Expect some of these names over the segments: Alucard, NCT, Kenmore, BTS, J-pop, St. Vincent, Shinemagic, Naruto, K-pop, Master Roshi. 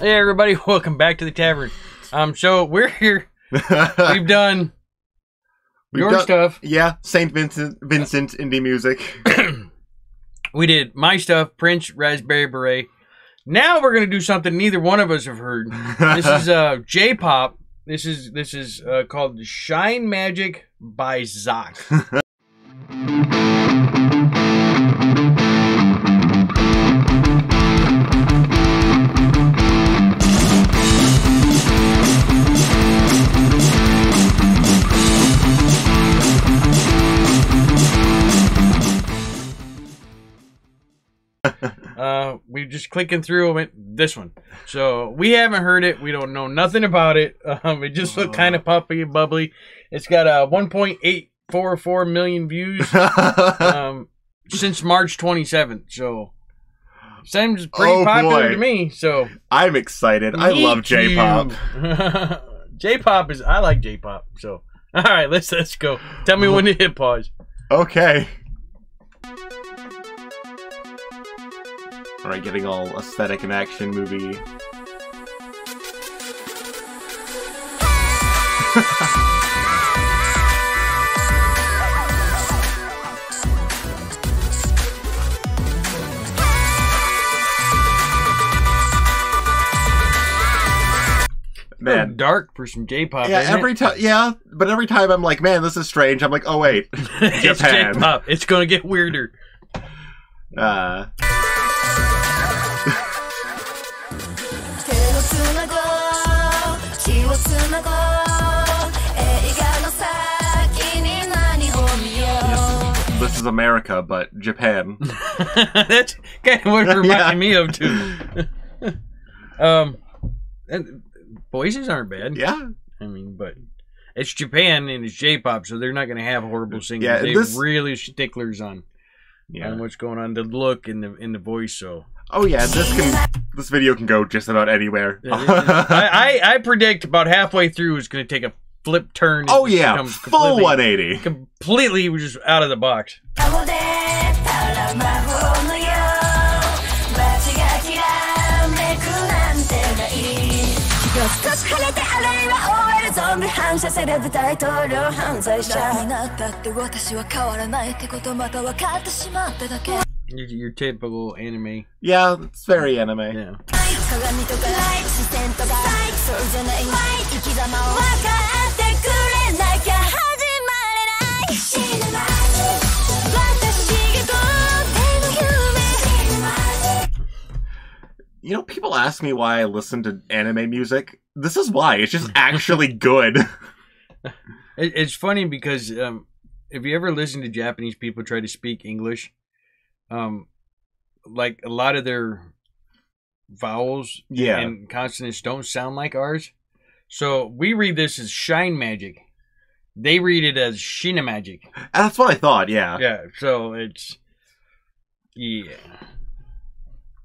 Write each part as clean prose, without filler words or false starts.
Hey everybody, welcome back to the tavern. So we're here. We've done your stuff. Yeah, St. Vincent indie music. We did my stuff, Prince, Raspberry Beret. Now we're gonna do something neither one of us have heard. This is J-pop. This is called Shinemagic by Zach. We just clicking through it, this one. So we haven't heard it. We don't know nothing about it. It just looked kind of puppy and bubbly. It's got 1.844 million views since March 27th. So seems pretty popular to me. So I'm excited. I love J-pop. J-pop is, I like J-pop. So all right, let's go. Tell me when to hit pause. Okay. Alright, getting all aesthetic and action movie. Man, dark for some J-pop. Yeah, every time. Yeah, but every time I'm like, man, this is strange. I'm like, oh wait, Japan. It's J-pop. It's gonna get weirder. This is America, but Japan. That's kind of what it reminded me of too. And voices aren't bad. Yeah, I mean, but it's Japan and it's J-pop, so they're not going to have horrible singing. Yeah, they really sticklers on what's going on, the look and the voice. So. Oh yeah, this video can go just about anywhere. I predict about halfway through it's going to take a flip turn. Oh yeah, full 180. Completely just out of the box. Your typical anime. Yeah, it's very anime. Yeah. You know, people ask me why I listen to anime music. This is why. It's just actually good. It's funny because if you ever listen to Japanese people try to speak English, like a lot of their vowels and consonants don't sound like ours. So we read this as Shinemagic. They read it as Shinemagic. That's what I thought, yeah. Yeah, so it's... Yeah.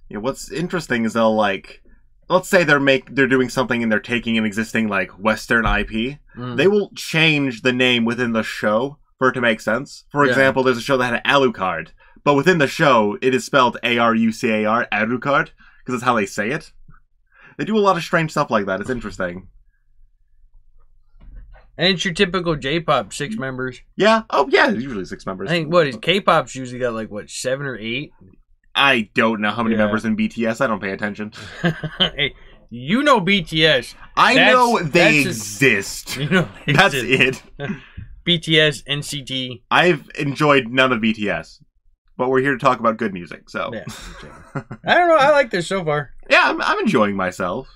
Yeah, what's interesting is they'll, like... Let's say they're doing something and they're taking an existing, like, Western IP. Mm. They will change the name within the show for it to make sense. For example, there's a show that had an Alucard. But within the show, it is spelled A-R-U-C-A-R, Alucard, because that's how they say it. They do a lot of strange stuff like that. It's interesting. And it's your typical J-pop, 6 members. Yeah. Oh, yeah, usually 6 members. I think, K-pop's usually got, like, 7 or 8? I don't know how many members in BTS. I don't pay attention. Hey, you know BTS. I know they exist. You know they exist. That's it. BTS, NCT. I've enjoyed none of BTS. But we're here to talk about good music, so. Yeah, okay. I don't know. I like this so far. Yeah, I'm enjoying myself.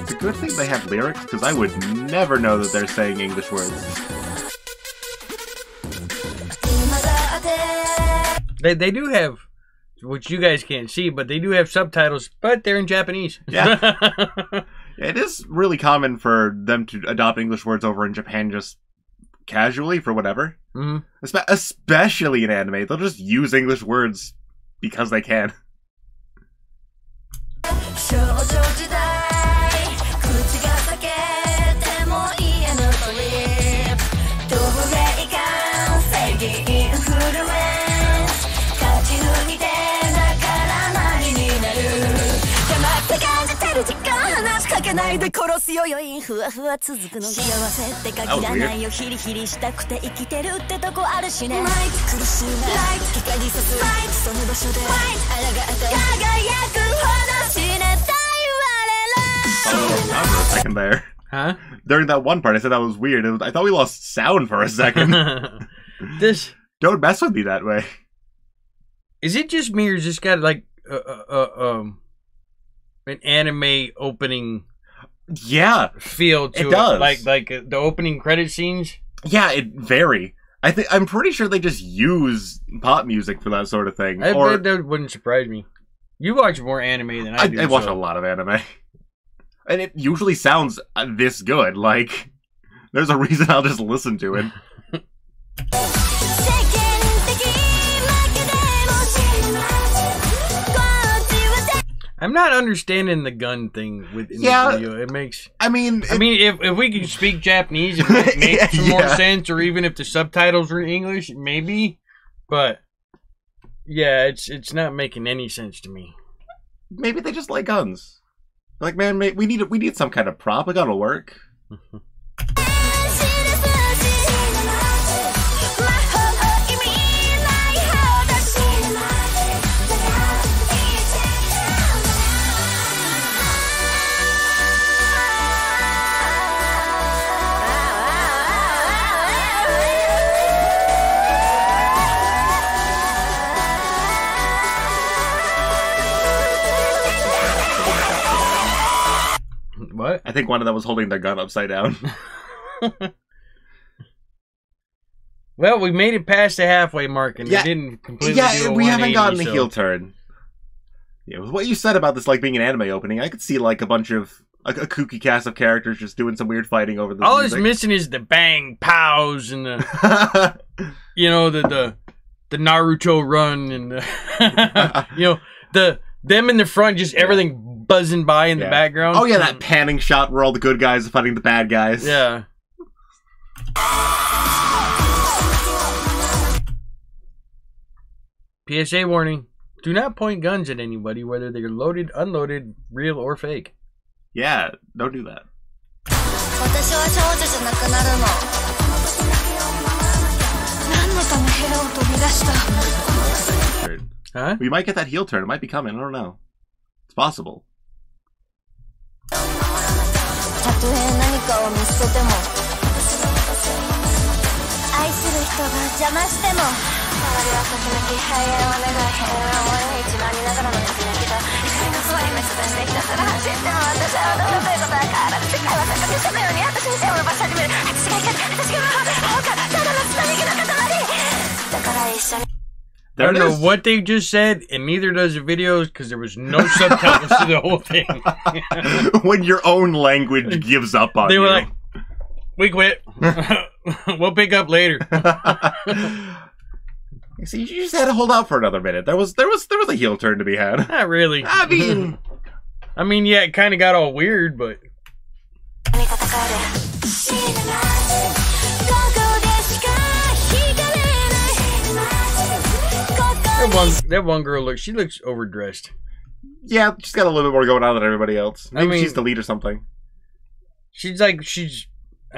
It's a good thing they have lyrics, because I would never know that they're saying English words. They do have, which you guys can't see, but they do have subtitles, but they're in Japanese. Yeah. It is really common for them to adopt English words over in Japan just casually for whatever. Mm-hmm. Especially in anime. They'll just use English words because they can. ないで殺すよ余韻ふわふわ続くの幸せって限らないよヒリヒリしたくて生きてるってとこあるしね苦しいライト光さすライトその場所で輝くほど死ねたい我ら Oh, second there. Huh? During that one part, I said that was weird. I thought we lost sound for a second. This don't mess with me that way. Is it just me, or is this got like an anime opening? Yeah, feel to it. Does. Like the opening credit scenes. Yeah, it vary. I'm pretty sure they just use pop music for that sort of thing. That wouldn't surprise me. You watch more anime than I do. I watch a lot of anime. And it usually sounds this good. Like, there's a reason I'll just listen to it. I'm not understanding the gun thing within the video. It makes... I mean, if we can speak Japanese, it might make some more sense. Or even if the subtitles are in English, maybe. But, yeah, it's not making any sense to me. Maybe they just like guns. Like, man, we need some kind of prop. Like, that'll work. What? I think one of them was holding their gun upside down. Well, we made it past the halfway mark, and we didn't completely do a 180, we haven't gotten the heel turn. Yeah, with what you said about this, like, being an anime opening, I could see, like, a bunch of... a kooky cast of characters just doing some weird fighting over the All music. It's missing is the bang, pows, and the... you know, the Naruto run, and the... you know, the... them in the front, just everything buzzing by in the background. Oh, yeah, that panning shot where all the good guys are fighting the bad guys. Yeah. PSA warning. Do not point guns at anybody, whether they're loaded, unloaded, real, or fake. Yeah, don't do that. Huh? We might get that heel turn. It might be coming. I don't know. It's possible. I don't know what they just said, and neither does the videos, because there was no subtitles to the whole thing. When your own language gives up on you. They were like, we quit. We'll pick up later. See, you just had to hold out for another minute. There was a heel turn to be had. Not really. I mean, yeah, it kind of got all weird, but... That one girl looks overdressed. Yeah, she's got a little bit more going on than everybody else. Maybe she's the lead or something. I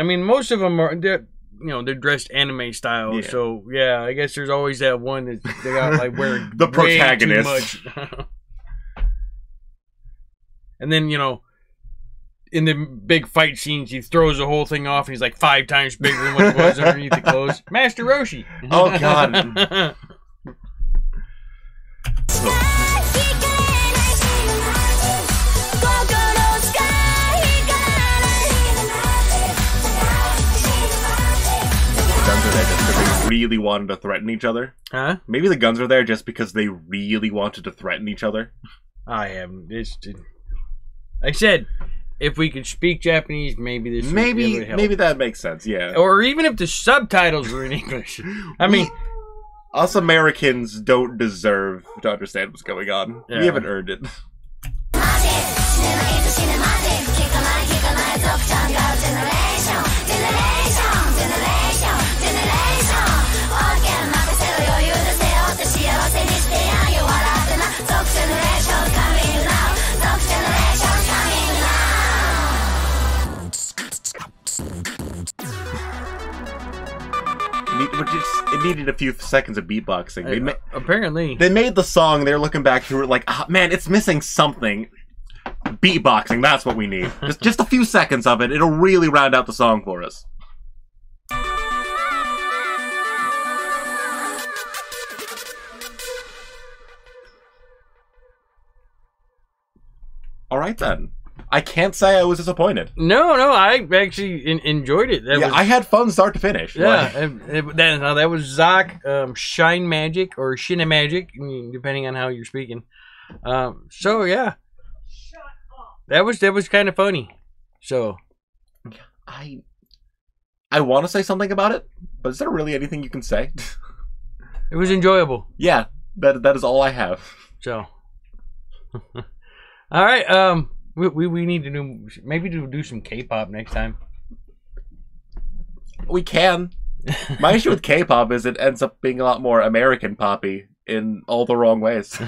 mean, most of them are, they're dressed anime style. Yeah. So yeah, I guess there's always that one that they got like wearing the protagonist. Way too much. And then in the big fight scenes, he throws the whole thing off, and he's like 5 times bigger than what it was underneath the clothes. Master Roshi. Oh God. Really wanted to threaten each other. Huh? Maybe the guns are there just because they really wanted to threaten each other. I am. I said, if we could speak Japanese, maybe this would really help. Maybe that makes sense. Yeah. Or even if the subtitles were in English. I mean, us Americans don't deserve to understand what's going on. Yeah. We haven't earned it. needed a few seconds of beatboxing. They apparently. They made the song, they're looking back through it like, ah, man, it's missing something. Beatboxing, that's what we need. just a few seconds of it, it'll really round out the song for us. Alright then. I can't say I was disappointed. No, no, I actually enjoyed it. That was, I had fun start to finish. Yeah, that was Zach, Shinemagic, or Shinemagic, depending on how you're speaking. So yeah, shut up. That was kind of funny. So, I want to say something about it, but is there really anything you can say? It was enjoyable. Yeah, that is all I have. So, all right, We need to do some K-pop next time. We can. My issue with K-pop is it ends up being a lot more American poppy in all the wrong ways.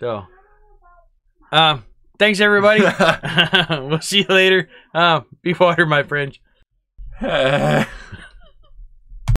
So, thanks everybody. We'll see you later. Be water, my friends.